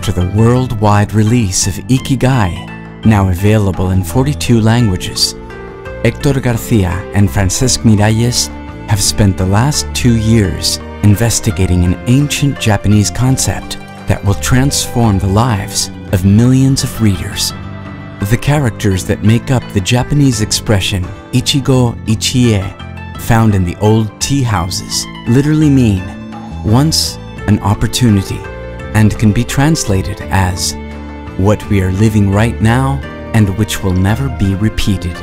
after the worldwide release of Ikigai, now available in 42 languages, Hector Garcia and Francesc Miralles have spent the last 2 years investigating an ancient Japanese concept that will transform the lives of millions of readers. The characters that make up the Japanese expression ichigo ichie, found in the old tea houses, literally mean once an opportunity, and can be translated as what we are living right now and which will never be repeated.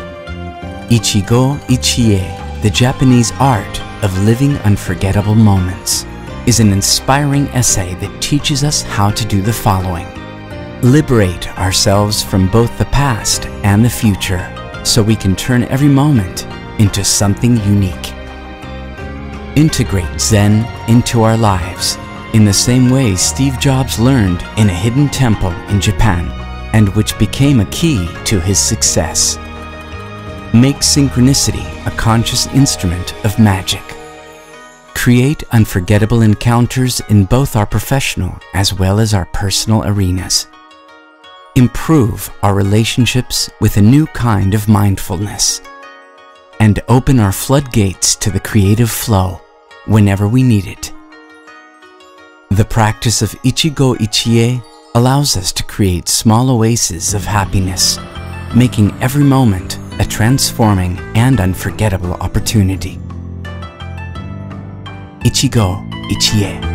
Ichigo Ichie, the Japanese art of living unforgettable moments, is an inspiring essay that teaches us how to do the following. Liberate ourselves from both the past and the future so we can turn every moment into something unique. Integrate Zen into our lives in the same way Steve Jobs learned in a hidden temple in Japan, and which became a key to his success. Make synchronicity a conscious instrument of magic. Create unforgettable encounters in both our professional as well as our personal arenas. Improve our relationships with a new kind of mindfulness, and open our floodgates to the creative flow whenever we need it. The practice of Ichigo Ichie allows us to create small oases of happiness, making every moment a transforming and unforgettable opportunity. Ichigo Ichie.